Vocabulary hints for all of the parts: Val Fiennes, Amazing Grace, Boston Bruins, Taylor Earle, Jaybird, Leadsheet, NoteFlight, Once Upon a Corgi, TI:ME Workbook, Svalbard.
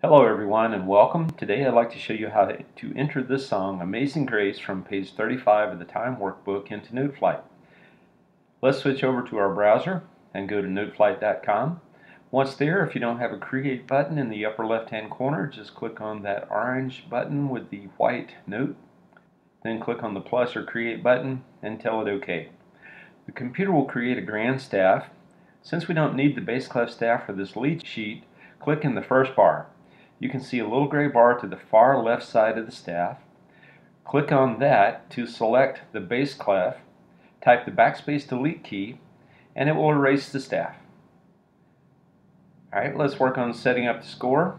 Hello everyone and welcome. Today I'd like to show you how to enter this song, Amazing Grace, from page 35 of the TI:ME Workbook into NoteFlight. Let's switch over to our browser and go to noteflight.com. Once there, if you don't have a Create button in the upper left-hand corner, just click on that orange button with the white note. Then click on the plus or Create button and tell it OK. The computer will create a grand staff. Since we don't need the base clef staff for this lead sheet, click in the first bar. You can see a little gray bar to the far left side of the staff. Click on that to select the bass clef, type the backspace delete key, and it will erase the staff. Alright, let's work on setting up the score.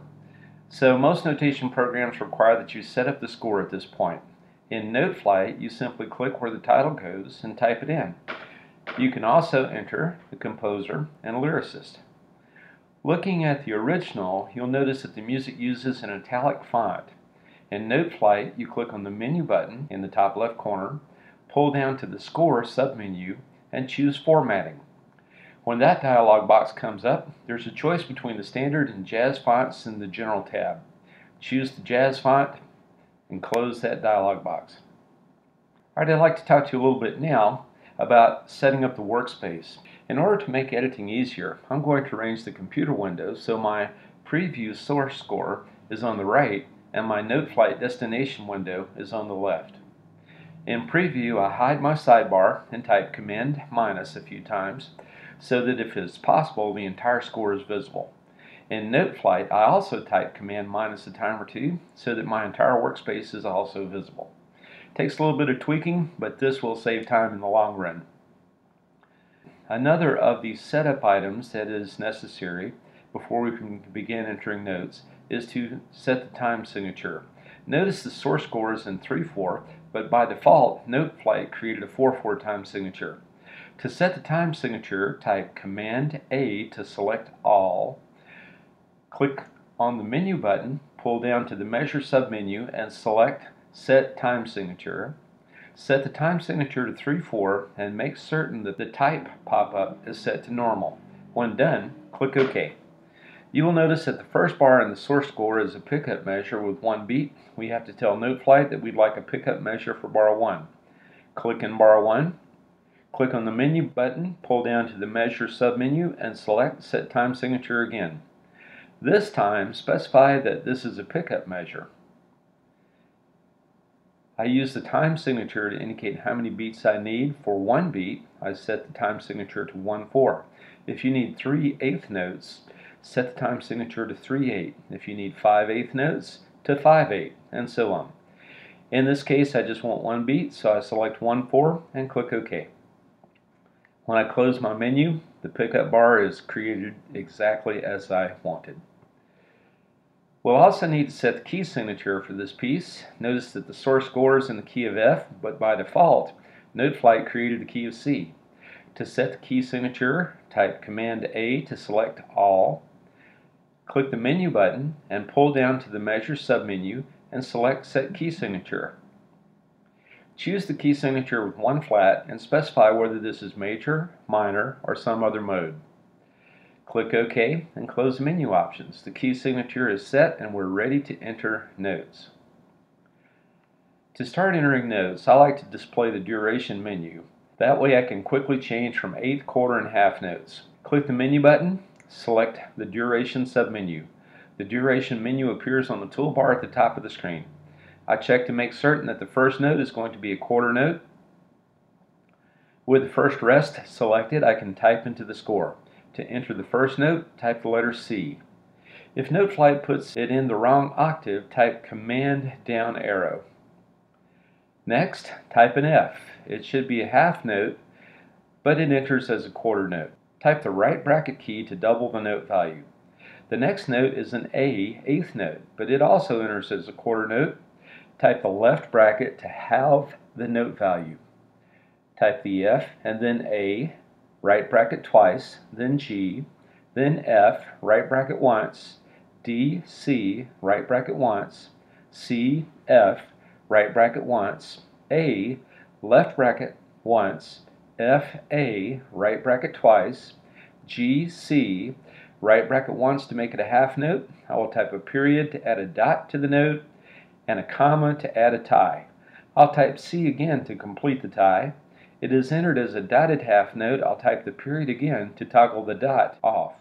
So most notation programs require that you set up the score at this point. In NoteFlight, you simply click where the title goes and type it in. You can also enter the composer and lyricist. Looking at the original, you'll notice that the music uses an italic font. In NoteFlight, you click on the menu button in the top left corner, pull down to the Score submenu, and choose Formatting. When that dialog box comes up, there's a choice between the standard and jazz fonts in the General tab. Choose the jazz font and close that dialog box. Alright, I'd like to talk to you a little bit now about setting up the workspace. In order to make editing easier, I'm going to arrange the computer window so my preview source score is on the right and my NoteFlight destination window is on the left. In preview, I hide my sidebar and type Command minus a few times so that if it's possible, the entire score is visible. In NoteFlight, I also type Command minus a time or two so that my entire workspace is also visible. Takes a little bit of tweaking, but this will save time in the long run. Another of the setup items that is necessary before we can begin entering notes is to set the time signature. Notice the source score is in 3/4, but by default, NoteFlight created a 4/4 time signature. To set the time signature, type Command A to select all. Click on the menu button, pull down to the Measure submenu, and select Set Time Signature. Set the time signature to 3/4 and make certain that the type pop-up is set to normal. When done, click OK. You will notice that the first bar in the source score is a pickup measure with one beat. We have to tell NoteFlight that we'd like a pickup measure for bar 1. Click in bar 1. Click on the menu button, pull down to the Measure submenu, and select Set Time Signature again. This time, specify that this is a pickup measure. I use the time signature to indicate how many beats I need. For one beat, I set the time signature to 1/4. If you need 3/8 notes, set the time signature to 3/8. If you need 5/8 notes, to 5/8, and so on. In this case, I just want one beat, so I select 1/4 and click OK. When I close my menu, the pickup bar is created exactly as I wanted. We'll also need to set the key signature for this piece. Notice that the source score is in the key of F, but by default, NoteFlight created the key of C. To set the key signature, type Command A to select all. Click the menu button and pull down to the Measure submenu and select Set Key Signature. Choose the key signature with one flat and specify whether this is major, minor, or some other mode. Click OK and close the menu options. The key signature is set and we're ready to enter notes. To start entering notes, I like to display the duration menu. That way I can quickly change from eighth, quarter, and half notes. Click the menu button, select the duration submenu. The duration menu appears on the toolbar at the top of the screen. I check to make certain that the first note is going to be a quarter note. With the first rest selected, I can type into the score. To enter the first note, type the letter C. If NoteFlight puts it in the wrong octave, type Command down arrow. Next, type an F. It should be a half note, but it enters as a quarter note. Type the right bracket key to double the note value. The next note is an A, eighth note, but it also enters as a quarter note. Type the left bracket to halve the note value. Type the F and then A, right bracket twice, then G, then F, right bracket once, D, C, right bracket once, C, F, right bracket once, A, left bracket once, F, A, right bracket twice, G, C, right bracket once to make it a half note. I will type a period to add a dot to the note and a comma to add a tie. I'll type C again to complete the tie. It is entered as a dotted half note. I'll type the period again to toggle the dot off.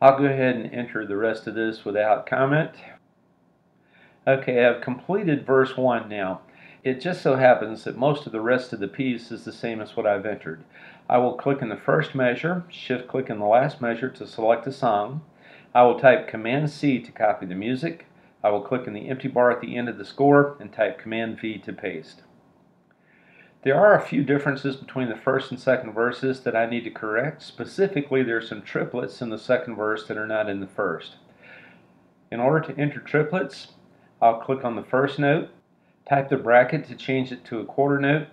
I'll go ahead and enter the rest of this without comment. Okay, I've completed verse 1 now. It just so happens that most of the rest of the piece is the same as what I've entered. I will click in the first measure, shift click in the last measure to select a song. I will type Command C to copy the music. I will click in the empty bar at the end of the score and type Command V to paste. There are a few differences between the first and second verses that I need to correct. Specifically, there are some triplets in the second verse that are not in the first. In order to enter triplets, I'll click on the first note, type the bracket to change it to a quarter note,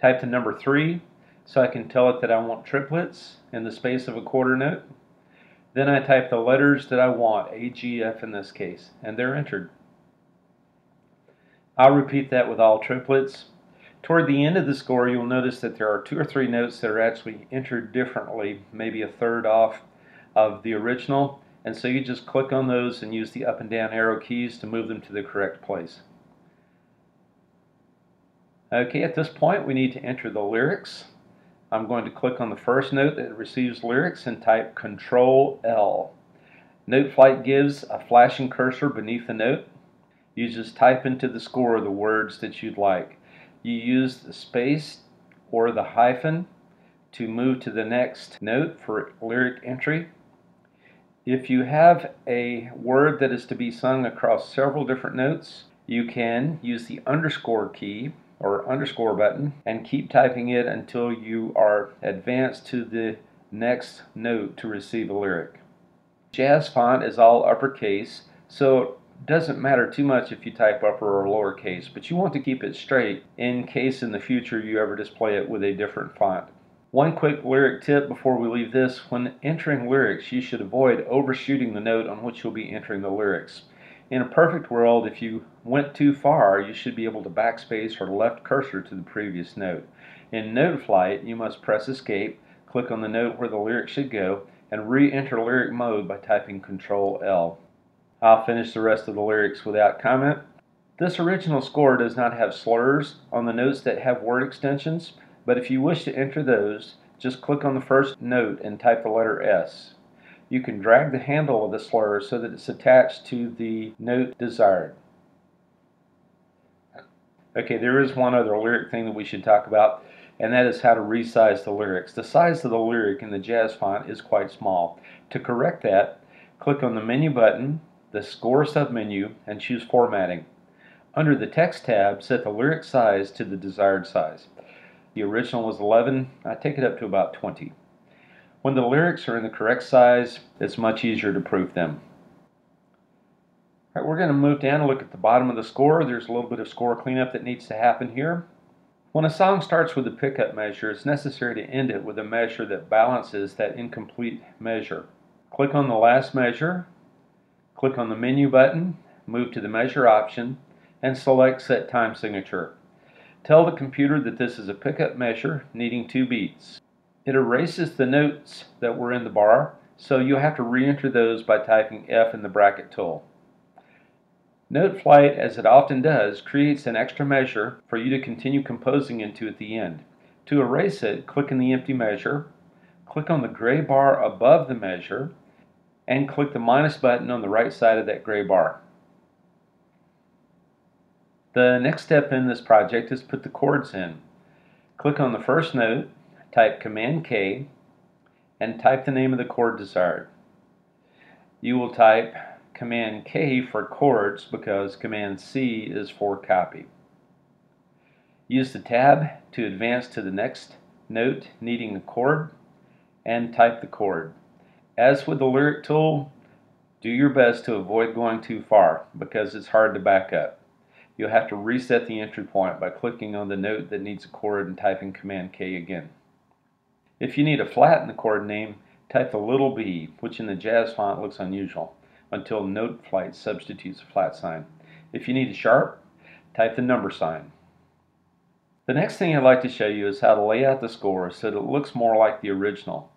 type the number 3 so I can tell it that I want triplets in the space of a quarter note. Then I type the letters that I want, A, G, F in this case, and they're entered. I'll repeat that with all triplets. Toward the end of the score, you'll notice that there are 2 or 3 notes that are actually entered differently, maybe a third off of the original, and so you just click on those and use the up and down arrow keys to move them to the correct place. Okay, at this point we need to enter the lyrics. I'm going to click on the first note that receives lyrics and type Control L. NoteFlight gives a flashing cursor beneath the note. You just type into the score the words that you'd like. You use the space or the hyphen to move to the next note for lyric entry. If you have a word that is to be sung across several different notes, you can use the underscore key or underscore button and keep typing it until you are advanced to the next note to receive a lyric. Jazz font is all uppercase, so doesn't matter too much if you type upper or lower case, but you want to keep it straight in case in the future you ever display it with a different font. One quick lyric tip before we leave this: when entering lyrics, you should avoid overshooting the note on which you'll be entering the lyrics. In a perfect world, if you went too far, you should be able to backspace or left cursor to the previous note. In NoteFlight, you must press escape, click on the note where the lyric should go, and re-enter lyric mode by typing Control L. I'll finish the rest of the lyrics without comment. This original score does not have slurs on the notes that have word extensions, but if you wish to enter those, just click on the first note and type the letter S. You can drag the handle of the slur so that it's attached to the note desired. Okay, there is one other lyric thing that we should talk about, and that is how to resize the lyrics. The size of the lyric in the jazz font is quite small. To correct that, click on the menu button, the score submenu, and choose formatting. Under the text tab, set the lyric size to the desired size. The original was 11. I take it up to about 20. When the lyrics are in the correct size, it's much easier to proof them. All right, we're going to move down and look at the bottom of the score. There's a little bit of score cleanup that needs to happen here. When a song starts with a pickup measure, it's necessary to end it with a measure that balances that incomplete measure. Click on the last measure. Click on the menu button, move to the measure option, and select Set Time Signature. Tell the computer that this is a pickup measure needing 2 beats. It erases the notes that were in the bar, so you'll have to re-enter those by typing F in the bracket tool. NoteFlight, as it often does, creates an extra measure for you to continue composing into at the end. To erase it, click in the empty measure, click on the gray bar above the measure, and click the minus button on the right side of that gray bar. The next step in this project is put the chords in. Click on the first note, type Command K, and type the name of the chord desired. You will type Command K for chords because Command C is for copy. Use the tab to advance to the next note needing a chord and type the chord. As with the lyric tool, do your best to avoid going too far because it's hard to back up. You'll have to reset the entry point by clicking on the note that needs a chord and typing Command K again. If you need a flat in the chord name, type the little b, which in the jazz font looks unusual, until NoteFlight substitutes a flat sign. If you need a sharp, type the number sign. The next thing I'd like to show you is how to lay out the score so that it looks more like the original.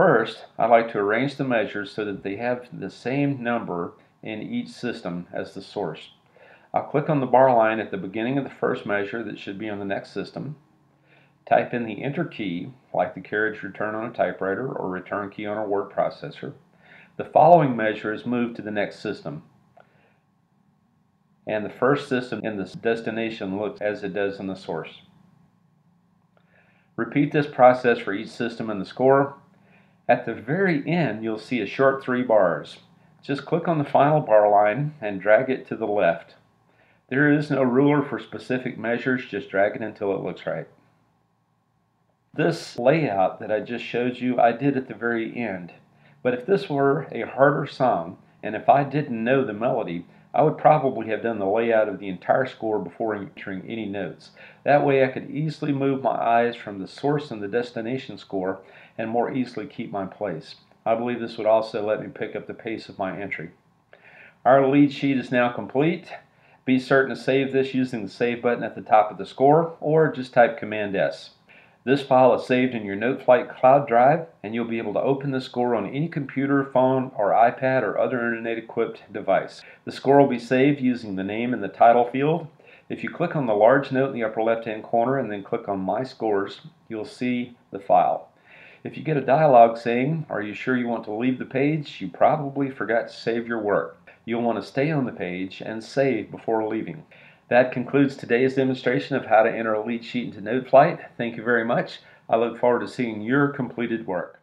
First, I like to arrange the measures so that they have the same number in each system as the source. I'll click on the bar line at the beginning of the first measure that should be on the next system. Type in the enter key, like the carriage return on a typewriter or return key on a word processor. The following measure is moved to the next system, and the first system in the destination looks as it does in the source. Repeat this process for each system in the score. At the very end, you'll see a short 3 bars. Just click on the final bar line and drag it to the left. There is no ruler for specific measures, just drag it until it looks right. This layout that I just showed you, I did at the very end. But if this were a harder song, and if I didn't know the melody, I would probably have done the layout of the entire score before entering any notes. That way I could easily move my eyes from the source and the destination score and more easily keep my place. I believe this would also let me pick up the pace of my entry. Our lead sheet is now complete. Be certain to save this using the save button at the top of the score, or just type Command S. This file is saved in your NoteFlight cloud drive, and you'll be able to open the score on any computer, phone, or iPad or other internet-equipped device. The score will be saved using the name in the title field. If you click on the large note in the upper left-hand corner and then click on My Scores, you'll see the file. If you get a dialog saying, "Are you sure you want to leave the page?" you probably forgot to save your work. You'll want to stay on the page and save before leaving. That concludes today's demonstration of how to enter a lead sheet into NoteFlight. Thank you very much. I look forward to seeing your completed work.